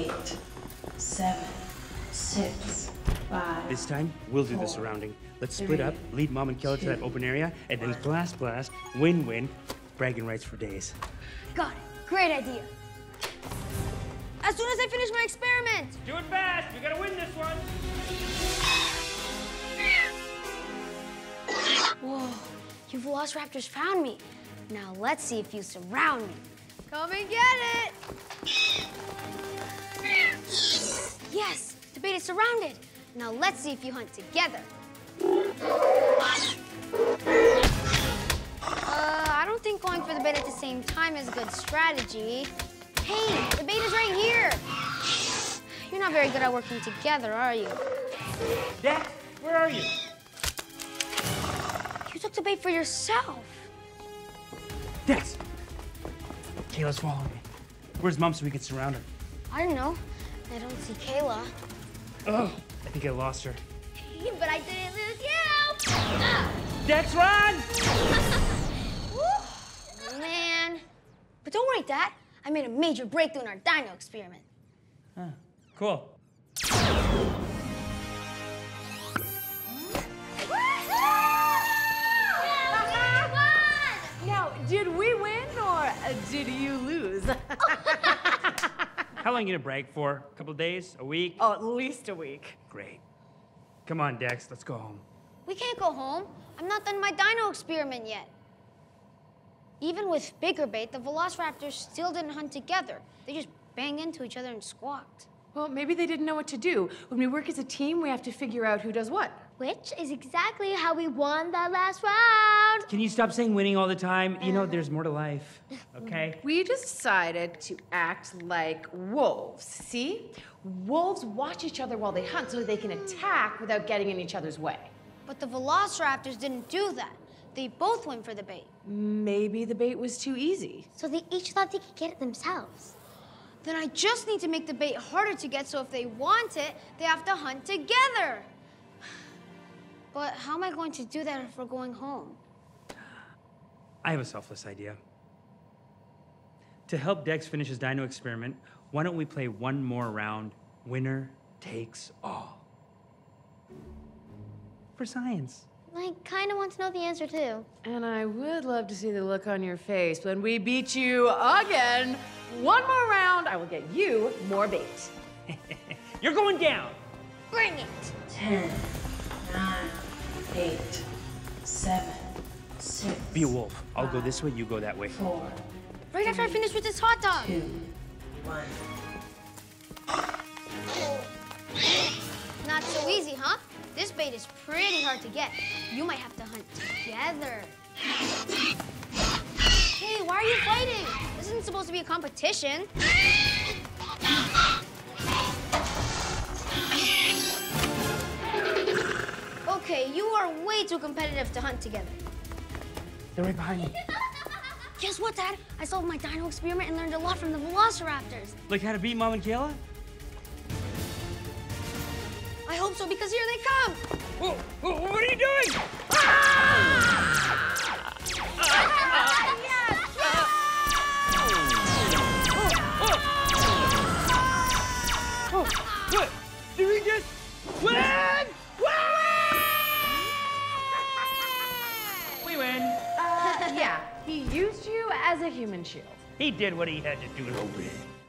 8, 7, 6, 5. This time, we'll do the surrounding. Let's split up, lead Mom and Keller to that open area, and then blast, blast, win, win, bragging rights for days. Got it. Great idea. As soon as I finish my experiment. Do it fast. We gotta win this one. Whoa, you Velociraptors found me. Now let's see if you surround me. Come and get it. Yes, the bait is surrounded. Now let's see if you hunt together. I don't think going for the bait at the same time is a good strategy. Hey, the bait is right here. You're not very good at working together, are you? Dex, where are you? You took the bait for yourself. Dex! Kayla's following me. Where's Mom so we can surround her? I don't know. I don't see Kayla. Oh, I think I lost her. But I didn't lose you! Dex, run! Oh, man. But don't worry, Dad. I made a major breakthrough in our dino experiment. Huh. Cool. Now, did we win or did you lose? How long are you gonna brag for? A couple of days? A week? Oh, at least a week. Great. Come on, Dex, let's go home. We can't go home. I'm not done my dino experiment yet. Even with bigger bait, the Velociraptors still didn't hunt together. They just banged into each other and squawked. Well, maybe they didn't know what to do. When we work as a team, we have to figure out who does what. Which is exactly how we won that last round. Can you stop saying winning all the time? You know, there's more to life, okay? We decided to act like wolves, see? Wolves watch each other while they hunt so they can attack without getting in each other's way. But the Velociraptors didn't do that. They both went for the bait. Maybe the bait was too easy. So they each thought they could get it themselves. Then I just need to make the bait harder to get, so if they want it, they have to hunt together. But how am I going to do that if we're going home? I have a selfless idea. To help Dex finish his dino experiment, why don't we play one more round, winner takes all? For science. I kind of want to know the answer, too. And I would love to see the look on your face when we beat you again. One more round, I will get you more bait. You're going down. Bring it. 10, 9, 8, 7, 6. Be a wolf. I'll go this way, you go that way. 4. Right after I finish with this hot dog. 2, 1. Not so easy, huh? This bait is pretty hard to get. You might have to hunt together. Hey, why are you fighting? This isn't supposed to be a competition. Okay, you are way too competitive to hunt together. They're right behind me. Guess what, Dad? I solved my dino experiment and learned a lot from the Velociraptors. Like how to beat Mom and Kayla? I hope so, because here they come! Whoa, what are you doing? Ah! What? Did we just win? We win. Yeah, he used you as a human shield. He did what he had to do to win.